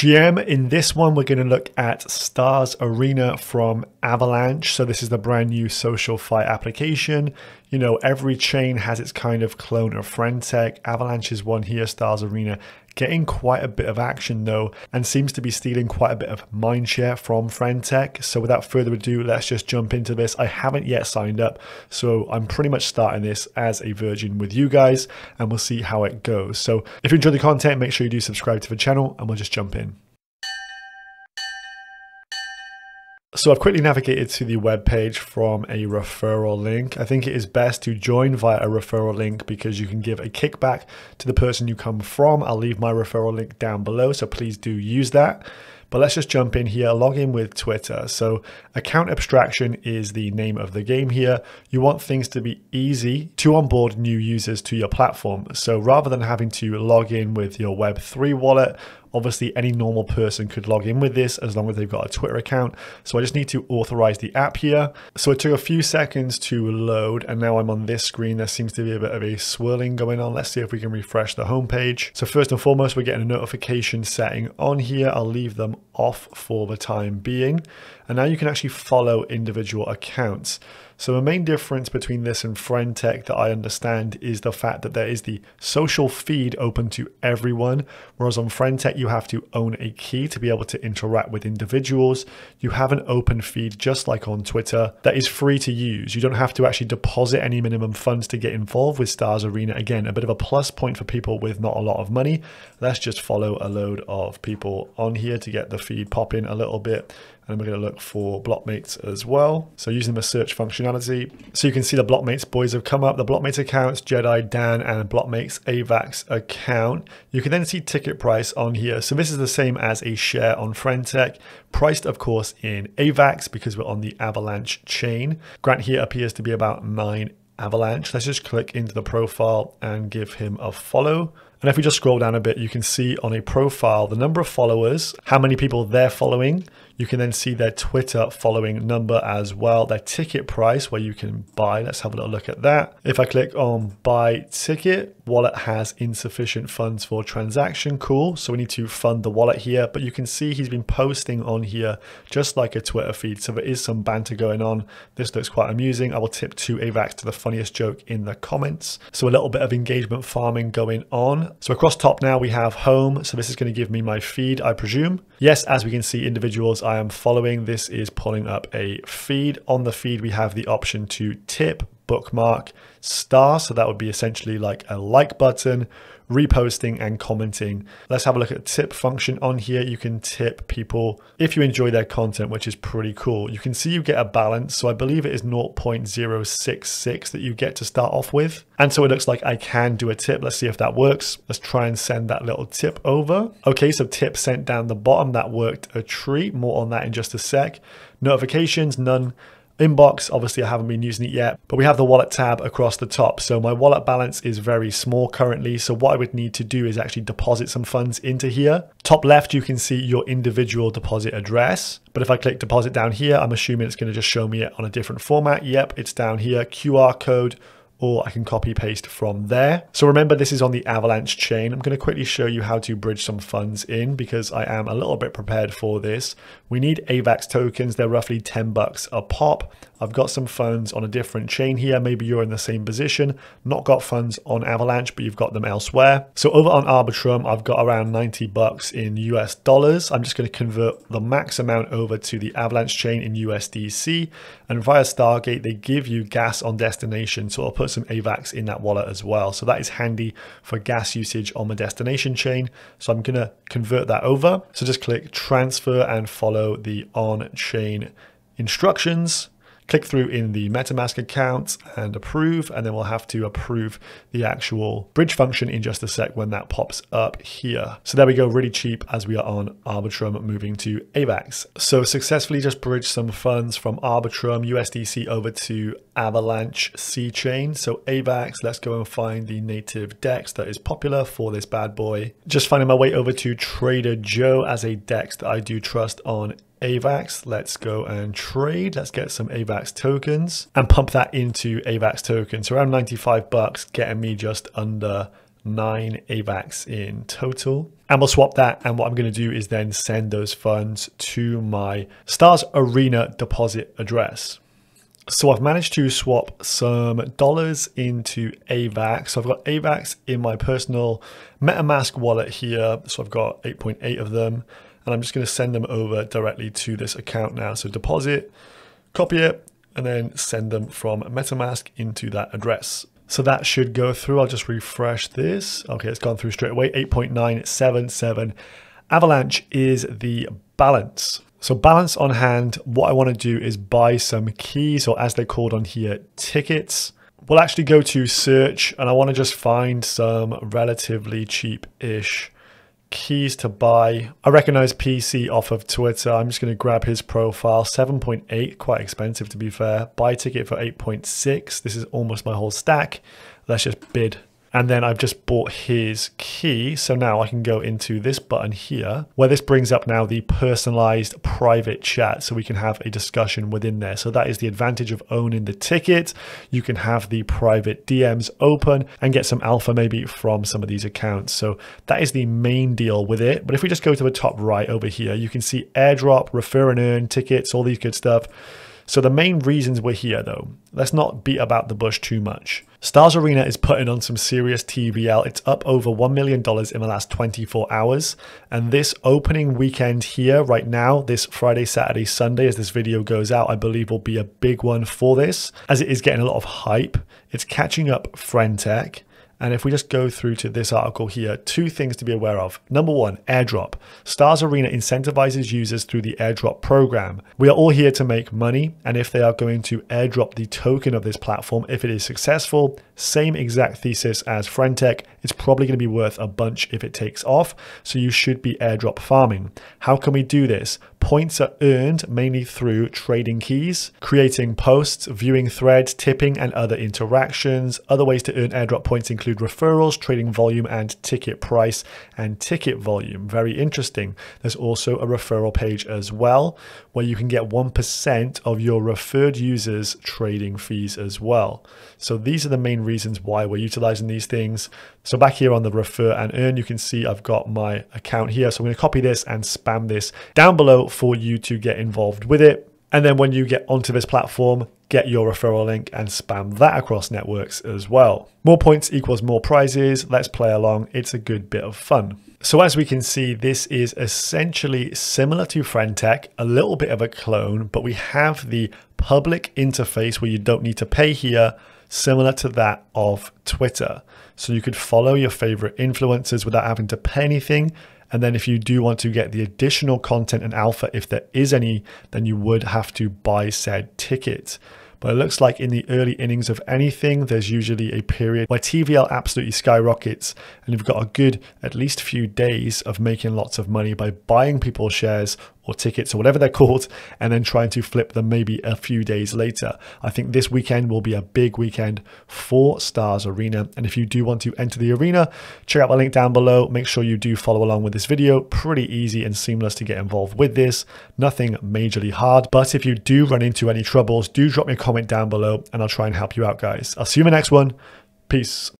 GM. In this one, we're going to look at Stars Arena from Avalanche. So this is the brand new social fight application. You know, every chain has its kind of clone of Friend Tech. Avalanche is one here, Stars Arena. Getting quite a bit of action though, and seems to be stealing quite a bit of mindshare from Friend Tech. So without further ado, let's just jump into this. I haven't yet signed up, so I'm pretty much starting this as a virgin with you guys, and we'll see how it goes. So if you enjoyed the content, make sure you do subscribe to the channel, and we'll just jump in. So I've quickly navigated to the web page from a referral link. I think it is best to join via a referral link because you can give a kickback to the person you come from. I'll leave my referral link down below, so please do use that. But let's just jump in here, log in with Twitter. So account abstraction is the name of the game here. You want things to be easy to onboard new users to your platform. So rather than having to log in with your Web3 wallet, obviously any normal person could log in with this as long as they've got a Twitter account. So I just need to authorize the app here. So it took a few seconds to load, and now I'm on this screen. There seems to be a bit of a swirling going on. Let's see if we can refresh the homepage. So first and foremost, we're getting a notification setting on here. I'll leave them off for the time being. And now you can actually follow individual accounts. So the main difference between this and Friend Tech that I understand is the fact that there is the social feed open to everyone, whereas on Friend Tech you have to own a key to be able to interact with individuals. You have an open feed just like on Twitter that is free to use. You don't have to actually deposit any minimum funds to get involved with Stars Arena. Again, a bit of a plus point for people with not a lot of money. Let's just follow a load of people on here to get the feed popping a little bit. And we're going to look for Blockmates as well. So using the search functionality. So you can see the Blockmates boys have come up. The Blockmates accounts, Jedi Dan, and Blockmates AVAX account. You can then see ticket price on here. So this is the same as a share on Friend Tech. Priced, of course, in AVAX because we're on the Avalanche chain. Grant here appears to be about 9 Avalanche. Let's just click into the profile and give him a follow. And if we just scroll down a bit, you can see on a profile the number of followers, how many people they're following. You can then see their Twitter following number as well, their ticket price where you can buy. Let's have a little look at that. If I click on buy ticket, wallet has insufficient funds for transaction. Cool. So we need to fund the wallet here, but you can see he's been posting on here just like a Twitter feed. So there is some banter going on. This looks quite amusing. I will tip 2 AVAX to the funniest joke in the comments. So a little bit of engagement farming going on. So across top now we have home. So this is going to give me my feed, I presume. Yes, as we can see, individuals I am following. This is pulling up a feed. On the feed, we have the option to tip, bookmark, star. So that would be essentially like a like button, reposting and commenting. Let's have a look at the tip function on here. You can tip people if you enjoy their content, which is pretty cool. You can see you get a balance. So I believe it is 0.066 that you get to start off with. And so it looks like I can do a tip. Let's see if that works. Let's try and send that little tip over. Okay, so tip sent down the bottom. That worked a treat. More on that in just a sec. Notifications, none. Inbox, obviously I haven't been using it yet, but we have the wallet tab across the top. So my wallet balance is very small currently. So what I would need to do is actually deposit some funds into here. Top left, you can see your individual deposit address. But if I click deposit down here, I'm assuming it's going to just show me it on a different format. Yep, it's down here, QR code, or I can copy paste from there. So remember, this is on the Avalanche chain. I'm going to quickly show you how to bridge some funds in because I am a little bit prepared for this. We need AVAX tokens. They're roughly 10 bucks a pop. I've got some funds on a different chain here. Maybe you're in the same position, not got funds on Avalanche, but you've got them elsewhere. So over on Arbitrum, I've got around 90 bucks in US dollars. I'm just going to convert the max amount over to the Avalanche chain in USDC. And via Stargate, they give you gas on destination. So I'll put some AVAX in that wallet as well. So that is handy for gas usage on the destination chain. So I'm going to convert that over. So just click transfer and follow the on-chain instructions. Click through in the MetaMask account and approve, and then we'll have to approve the actual bridge function in just a sec when that pops up here. So there we go, really cheap as we are on Arbitrum moving to AVAX. So successfully just bridged some funds from Arbitrum USDC over to Avalanche C chain. So AVAX, let's go and find the native DEX that is popular for this bad boy. Just finding my way over to Trader Joe as a DEX that I do trust on AVAX. Let's go and trade. Let's get some AVAX tokens and pump that into AVAX tokens. So around 95 bucks, getting me just under 9 AVAX in total. And we'll swap that. And what I'm going to do is then send those funds to my Stars Arena deposit address. So I've managed to swap some dollars into AVAX. So I've got AVAX in my personal MetaMask wallet here. So I've got 8.8 of them. And I'm just going to send them over directly to this account now. So deposit, copy it, and then send them from MetaMask into that address. So that should go through. I'll just refresh this. Okay, it's gone through straight away. 8.977 Avalanche is the balance. So balance on hand, what I want to do is buy some keys, or as they're called on here, tickets. We'll actually go to search, and I want to just find some relatively cheap-ish keys to buy. I recognize PC off of Twitter. I'm just going to grab his profile. 7.8, quite expensive to be fair. Buy ticket for 8.6. This is almost my whole stack. Let's just bid. And then I've just bought his key. So now I can go into this button here, where this brings up now the personalized private chat. So we can have a discussion within there. So that is the advantage of owning the ticket. You can have the private DMs open and get some alpha maybe from some of these accounts. So that is the main deal with it. But if we just go to the top right over here, you can see airdrop, refer and earn, tickets, all these good stuff. So the main reasons we're here though, let's not beat about the bush too much. Stars Arena is putting on some serious TVL. It's up over $1 million in the last 24 hours. And this opening weekend here right now, this Friday, Saturday, Sunday, as this video goes out, I believe will be a big one for this, as it is getting a lot of hype. It's catching up Friend Tech. And if we just go through to this article here, two things to be aware of. Number one, airdrop. Stars Arena incentivizes users through the airdrop program. We are all here to make money. And if they are going to airdrop the token of this platform, if it is successful, same exact thesis as Friend Tech, it's probably going to be worth a bunch if it takes off. So you should be airdrop farming. How can we do this? Points are earned mainly through trading keys, creating posts, viewing threads, tipping, and other interactions. Other ways to earn airdrop points include referrals, trading volume, and ticket price and ticket volume. Very interesting. There's also a referral page as well, where you can get 1% of your referred users' trading fees as well. So these are the main reasons why we're utilizing these things. So back here on the refer and earn, you can see I've got my account here. So I'm going to copy this and spam this down below for you to get involved with it. And then when you get onto this platform, get your referral link and spam that across networks as well. More points equals more prizes. Let's play along. It's a good bit of fun. So as we can see, this is essentially similar to Friend Tech, a little bit of a clone, but we have the public interface where you don't need to pay here, similar to that of Twitter. So you could follow your favorite influencers without having to pay anything. And then if you do want to get the additional content and alpha, if there is any, then you would have to buy said ticket. But it looks like in the early innings of anything, there's usually a period where TVL absolutely skyrockets, and you've got a good at least few days of making lots of money by buying people shares or tickets or whatever they're called, and then trying to flip them maybe a few days later. I think this weekend will be a big weekend for Stars Arena. And if you do want to enter the arena, check out my link down below. Make sure you do follow along with this video. Pretty easy and seamless to get involved with this. Nothing majorly hard. But if you do run into any troubles, do drop me a comment down below and I'll try and help you out, guys. I'll see you in the next one. Peace.